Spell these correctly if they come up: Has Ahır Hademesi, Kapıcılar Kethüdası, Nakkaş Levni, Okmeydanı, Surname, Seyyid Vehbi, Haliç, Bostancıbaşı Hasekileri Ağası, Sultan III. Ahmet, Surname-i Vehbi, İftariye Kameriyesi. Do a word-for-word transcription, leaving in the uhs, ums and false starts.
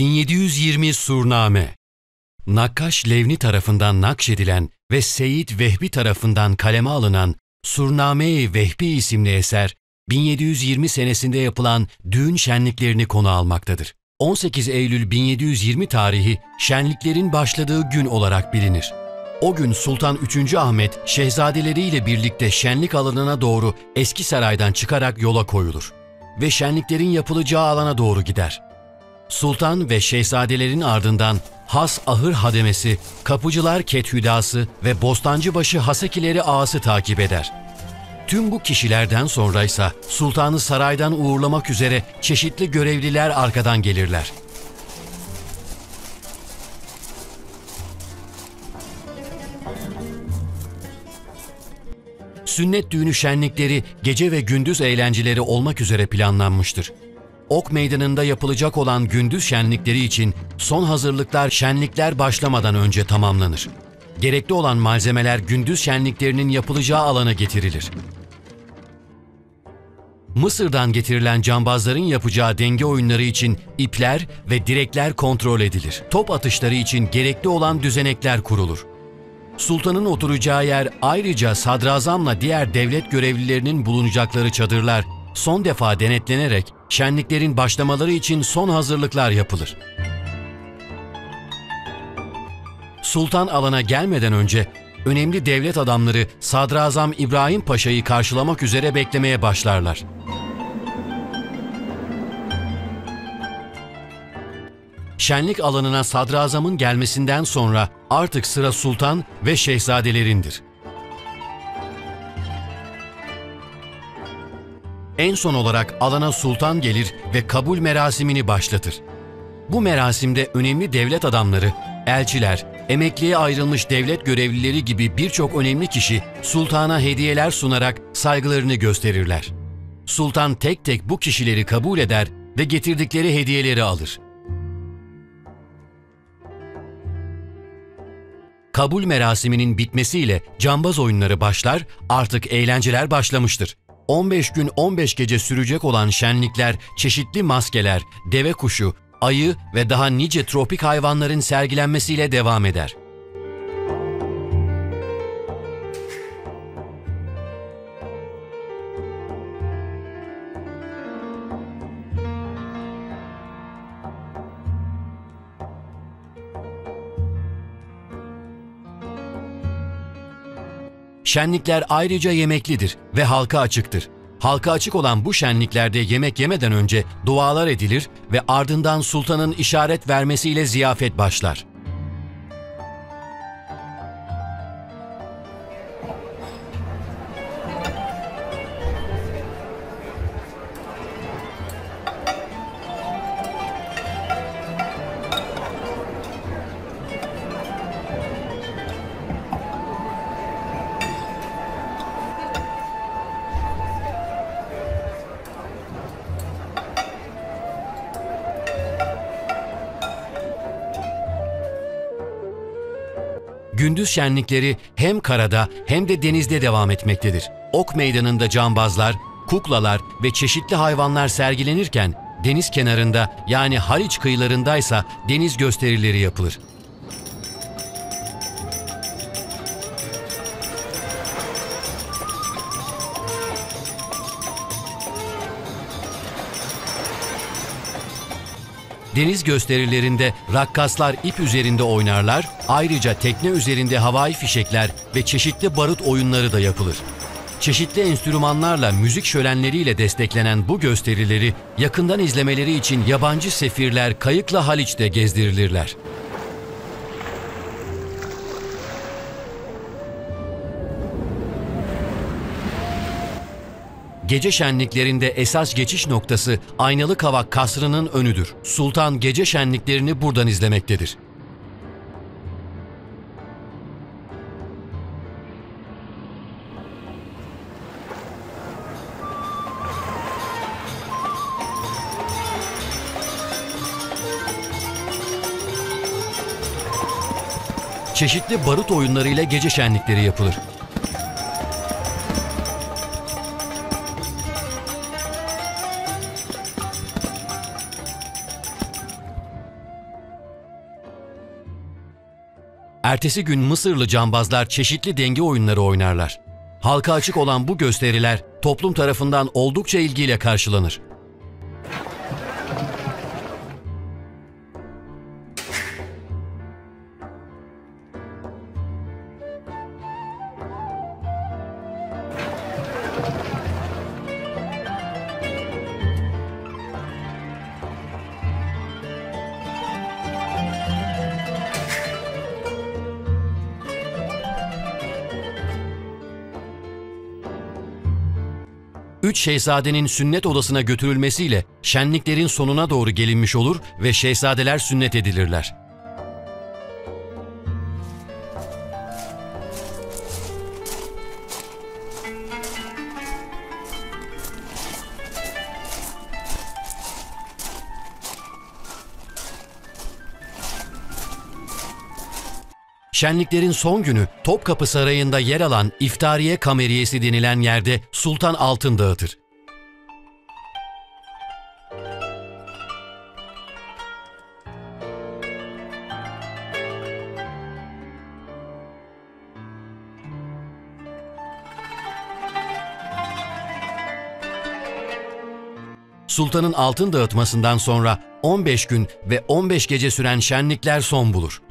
bin yedi yüz yirmi Surname, Nakkaş Levni tarafından nakşedilen ve Seyyid Vehbi tarafından kaleme alınan Surname-i Vehbi isimli eser, bin yedi yüz yirmi senesinde yapılan düğün şenliklerini konu almaktadır. on sekiz Eylül bin yedi yüz yirmi tarihi şenliklerin başladığı gün olarak bilinir. O gün Sultan üçüncü. Ahmet, şehzadeleriyle birlikte şenlik alanına doğru Eski Saray'dan çıkarak yola koyulur ve şenliklerin yapılacağı alana doğru gider. Sultan ve şehzadelerin ardından Has Ahır Hademesi, Kapıcılar Kethüdası ve Bostancıbaşı Hasekileri Ağası takip eder. Tüm bu kişilerden sonra ise Sultan'ı saraydan uğurlamak üzere çeşitli görevliler arkadan gelirler. Sünnet düğünü şenlikleri, gece ve gündüz eğlenceleri olmak üzere planlanmıştır. Ok Meydanı'nda yapılacak olan gündüz şenlikleri için son hazırlıklar şenlikler başlamadan önce tamamlanır. Gerekli olan malzemeler gündüz şenliklerinin yapılacağı alana getirilir. Mısır'dan getirilen cambazların yapacağı denge oyunları için ipler ve direkler kontrol edilir. Top atışları için gerekli olan düzenekler kurulur. Sultanın oturacağı yer, ayrıca sadrazamla diğer devlet görevlilerinin bulunacakları çadırlar son defa denetlenerek şenliklerin başlamaları için son hazırlıklar yapılır. Sultan alana gelmeden önce önemli devlet adamları Sadrazam İbrahim Paşa'yı karşılamak üzere beklemeye başlarlar. Şenlik alanına sadrazamın gelmesinden sonra artık sıra sultan ve şehzadelerindir. En son olarak alana sultan gelir ve kabul merasimini başlatır. Bu merasimde önemli devlet adamları, elçiler, emekliye ayrılmış devlet görevlileri gibi birçok önemli kişi sultana hediyeler sunarak saygılarını gösterirler. Sultan tek tek bu kişileri kabul eder ve getirdikleri hediyeleri alır. Kabul merasiminin bitmesiyle cambaz oyunları başlar, artık eğlenceler başlamıştır. on beş gün on beş gece sürecek olan şenlikler, çeşitli maskeler, deve kuşu, ayı ve daha nice tropik hayvanların sergilenmesiyle devam eder. Şenlikler ayrıca yemeklidir ve halka açıktır. Halka açık olan bu şenliklerde yemek yemeden önce dualar edilir ve ardından sultanın işaret vermesiyle ziyafet başlar. Gündüz şenlikleri hem karada hem de denizde devam etmektedir. Ok meydanında cambazlar, kuklalar ve çeşitli hayvanlar sergilenirken, deniz kenarında yani Haliç kıyılarındaysa deniz gösterileri yapılır. Deniz gösterilerinde rakkaslar ip üzerinde oynarlar, ayrıca tekne üzerinde havai fişekler ve çeşitli barut oyunları da yapılır. Çeşitli enstrümanlarla, müzik şölenleriyle desteklenen bu gösterileri yakından izlemeleri için yabancı sefirler kayıkla Haliç'te gezdirilirler. Gece şenliklerinde esas geçiş noktası Aynalı Kavak Kasrı'nın önüdür. Sultan gece şenliklerini buradan izlemektedir. Çeşitli barut oyunlarıyla gece şenlikleri yapılır. Ertesi gün Mısırlı cambazlar çeşitli denge oyunları oynarlar. Halka açık olan bu gösteriler toplum tarafından oldukça ilgiyle karşılanır. Üç şehzadenin sünnet odasına götürülmesiyle şenliklerin sonuna doğru gelinmiş olur ve şehzadeler sünnet edilirler. Şenliklerin son günü Topkapı Sarayı'nda yer alan İftariye Kameriyesi denilen yerde Sultan altın dağıtır. Sultanın altın dağıtmasından sonra on beş gün ve on beş gece süren şenlikler son bulur.